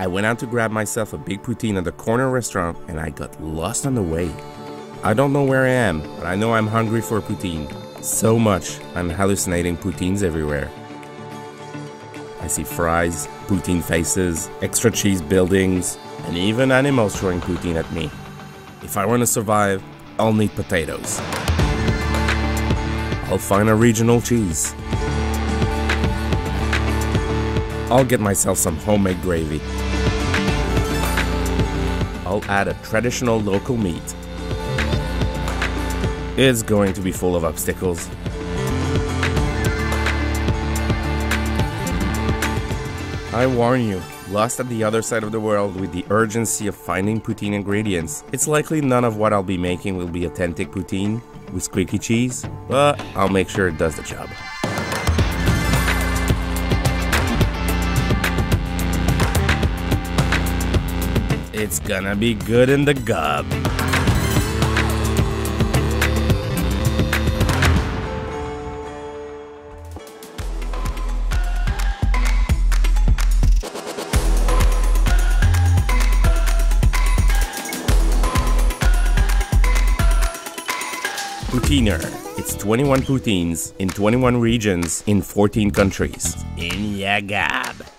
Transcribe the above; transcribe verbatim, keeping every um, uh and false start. I went out to grab myself a big poutine at the corner restaurant and I got lost on the way. I don't know where I am, but I know I'm hungry for poutine. So much, I'm hallucinating poutines everywhere. I see fries, poutine faces, extra cheese buildings, and even animals throwing poutine at me. If I want to survive, I'll need potatoes. I'll find a regional cheese. I'll get myself some homemade gravy. I'll add a traditional local meat. It's going to be full of obstacles. I warn you, lost at the other side of the world with the urgency of finding poutine ingredients, it's likely none of what I'll be making will be authentic poutine with squeaky cheese, but I'll make sure it does the job. It's gonna be good in the gob. Poutiner. It's twenty-one poutines in twenty-one regions in fourteen countries. In ya gob.